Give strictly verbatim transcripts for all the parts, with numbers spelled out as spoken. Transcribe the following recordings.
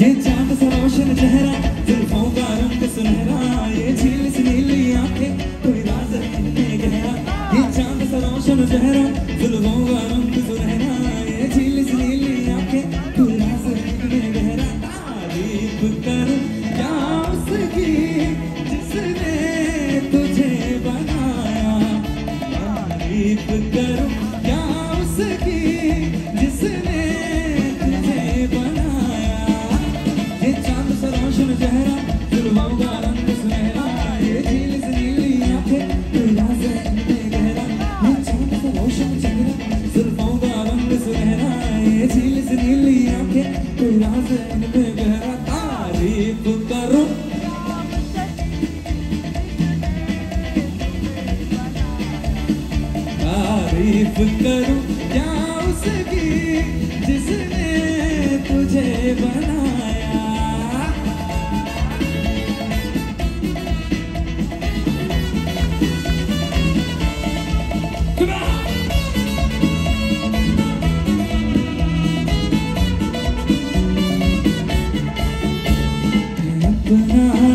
ये चांद सा रोशन चेहरा, जुल्फों का रंग सुनहरा, ये झील सी नीली आंखें, कोई राज इतने गहरा। ये चांद सा रोशन चेहरा, जुल्फों का रंग सुनहरा, ये झील सी नीली आंखें, कोई राज इतने गहरा। तारीफ कर या उसकी जिसने तुझे बनाया, तारीफ कर या उसकी जिसने तुझे बनाया। ये चांद सा रोशन चेहरा, जुल्फों का रंग सुनहरा, ये झील सी नीली आंखें, कोई राज इतने गहरा। ये चांद सा रोशन चेहरा, जुल्फों का रंग सुनहरा, ये झील सी नीली आंखें, कोई राज इतने गहरा। तारीफ करो तारीफ करो या उसकी जिसने तुझे बनाया। अपना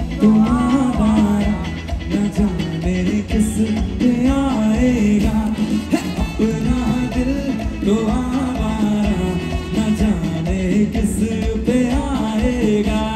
तुम्हारा न जाने किस पे आएगा, अपना दिल तुम्हारा न जाने किस पे आएगा।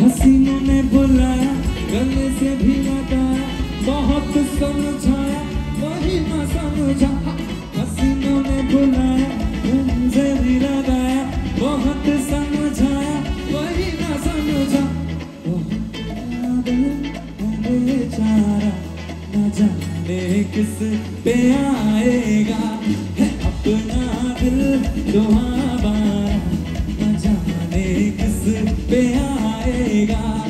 हसीनों ने बुलाया, गले से भी लगाया, बहुत समझाया वही ना समझा। हसीनों ने बुलाया, मुझे भी लगाया, बहुत समझाया वही ना समझा। बेचारा न जाने किस पे आएगा, है अपना दिल दोबारा न जाने किस पे आएगा।